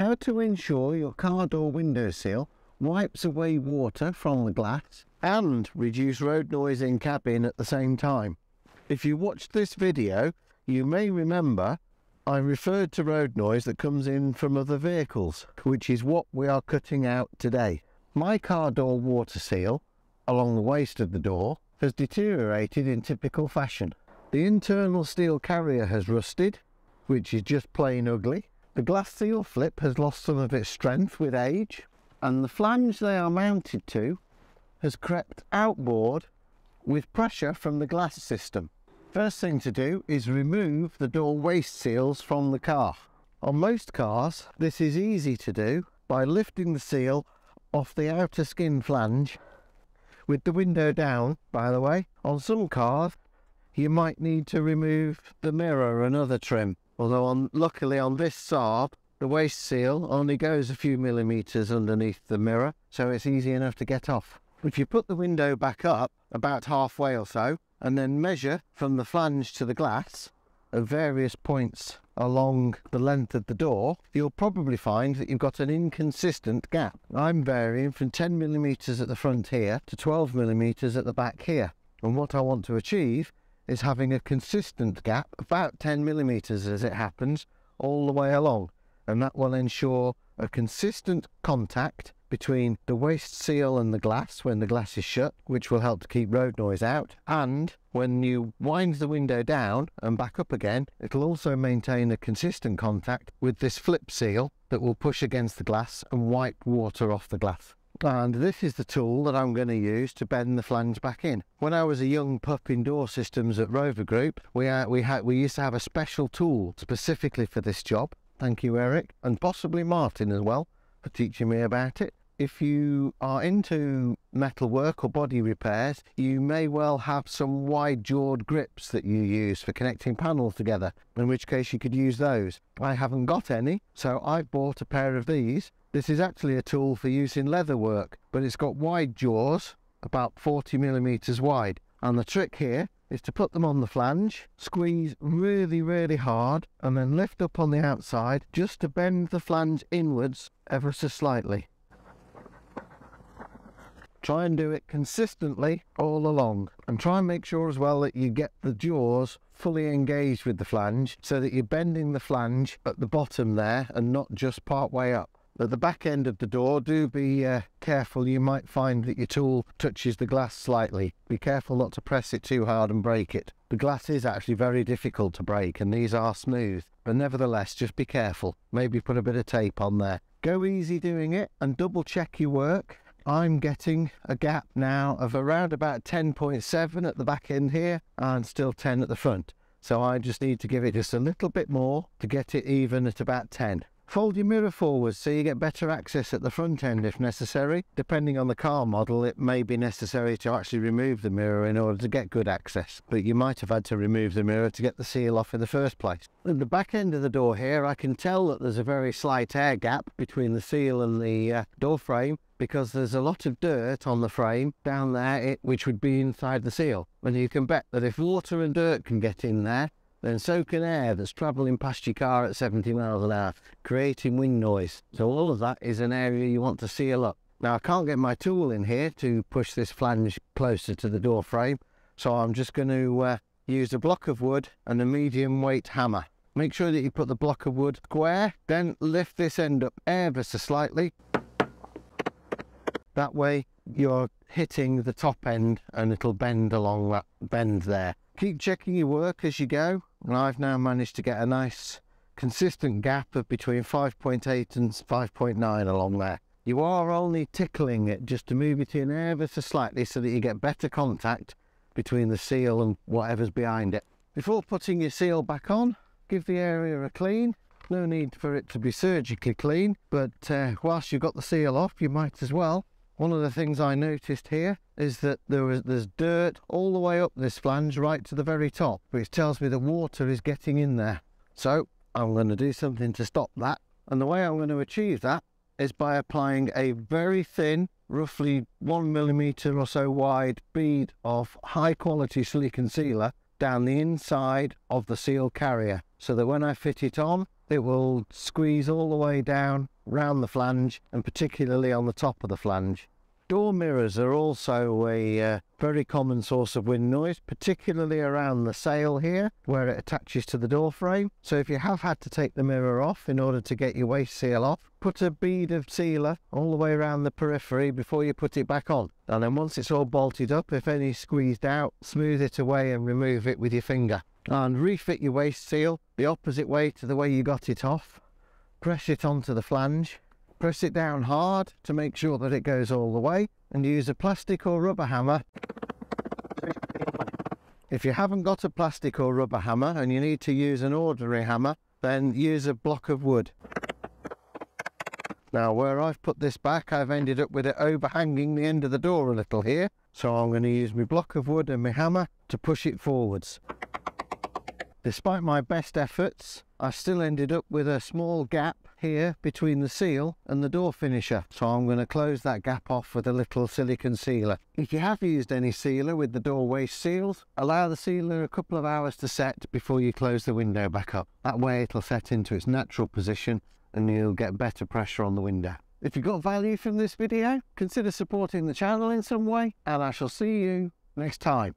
How to ensure your car door windowsill wipes away water from the glass and reduce road noise in cabin at the same time. If you watched this video, you may remember I referred to road noise that comes in from other vehicles, which is what we are cutting out today. My car door water seal, along the waist of the door, has deteriorated in typical fashion. The internal steel carrier has rusted, which is just plain ugly. The glass seal flip has lost some of its strength with age, and the flange they are mounted to has crept outboard with pressure from the glass system. First thing to do is remove the door waste seals from the car. On most cars, this is easy to do by lifting the seal off the outer skin flange, with the window down, by the way. On some cars, you might need to remove the mirror and other trim. Although luckily on this Saab, the waste seal only goes a few millimetres underneath the mirror, so it's easy enough to get off. If you put the window back up about halfway or so, and then measure from the flange to the glass at various points along the length of the door, you'll probably find that you've got an inconsistent gap. I'm varying from 10 millimetres at the front here to 12 millimetres at the back here. And what I want to achieve is having a consistent gap, about 10 millimetres as it happens, all the way along, and that will ensure a consistent contact between the waste seal and the glass when the glass is shut, which will help to keep road noise out, and when you wind the window down and back up again, it'll also maintain a consistent contact with this flip seal that will push against the glass and wipe water off the glass. And this is the tool that I'm going to use to bend the flange back in. When I was a young pup in door systems at Rover Group, we used to have a special tool specifically for this job. Thank you, Eric, and possibly Martin as well, for teaching me about it. If you are into metalwork or body repairs, you may well have some wide-jawed grips that you use for connecting panels together, in which case you could use those. I haven't got any, so I bought a pair of these. This is actually a tool for use in leather work, but it's got wide jaws, about 40 millimeters wide. And the trick here is to put them on the flange, squeeze really, really hard, and then lift up on the outside just to bend the flange inwards ever so slightly. Try and do it consistently all along, and try and make sure as well that you get the jaws fully engaged with the flange so that you're bending the flange at the bottom there and not just part way up. At the back end of the door, do be careful. You might find that your tool touches the glass slightly. Be careful not to press it too hard and break it. The glass is actually very difficult to break, and these are smooth. But nevertheless, just be careful. Maybe put a bit of tape on there. Go easy doing it and double check your work. I'm getting a gap now of around about 10.7 at the back end here and still 10 at the front. So I just need to give it just a little bit more to get it even at about 10. Fold your mirror forwards so you get better access at the front end if necessary. Depending on the car model, it may be necessary to actually remove the mirror in order to get good access, but you might have had to remove the mirror to get the seal off in the first place. At the back end of the door here, I can tell that there's a very slight air gap between the seal and the door frame, because there's a lot of dirt on the frame down there, which would be inside the seal. And you can bet that if water and dirt can get in there, then so can air that's travelling past your car at 70 miles an hour, creating wind noise. So all of that is an area you want to seal up. Now, I can't get my tool in here to push this flange closer to the door frame, so I'm just going to use a block of wood and a medium weight hammer. Make sure that you put the block of wood square, then lift this end up ever so slightly. That way you're hitting the top end and it'll bend along that bend there. Keep checking your work as you go, and I've now managed to get a nice consistent gap of between 5.8 and 5.9 along there. You are only tickling it just to move it in ever so slightly so that you get better contact between the seal and whatever's behind it. Before putting your seal back on, give the area a clean. No need for it to be surgically clean, but whilst you've got the seal off, you might as well. One of the things I noticed here is that there's dirt all the way up this flange right to the very top, which tells me the water is getting in there. So I'm going to do something to stop that. And the way I'm going to achieve that is by applying a very thin, roughly 1 millimeter or so wide bead of high quality silicone sealer down the inside of the seal carrier, so that when I fit it on, It will squeeze all the way down round the flange and particularly on the top of the flange. Door mirrors are also a very common source of wind noise, particularly around the sail here where it attaches to the door frame. So if you have had to take the mirror off in order to get your waste seal off, put a bead of sealer all the way around the periphery before you put it back on. And then once it's all bolted up, if any squeezed out, smooth it away and remove it with your finger. And refit your waste seal the opposite way to the way you got it off. Press it onto the flange. Press it down hard to make sure that it goes all the way, and use a plastic or rubber hammer. If you haven't got a plastic or rubber hammer and you need to use an ordinary hammer, then use a block of wood. Now where I've put this back, I've ended up with it overhanging the end of the door a little here, so I'm going to use my block of wood and my hammer to push it forwards. Despite my best efforts, I still ended up with a small gap here between the seal and the door finisher, so I'm going to close that gap off with a little silicone sealer. If you have used any sealer with the door waste seals, allow the sealer a couple of hours to set before you close the window back up. That way it'll set into its natural position and you'll get better pressure on the window. If you got value from this video, consider supporting the channel in some way, and I shall see you next time.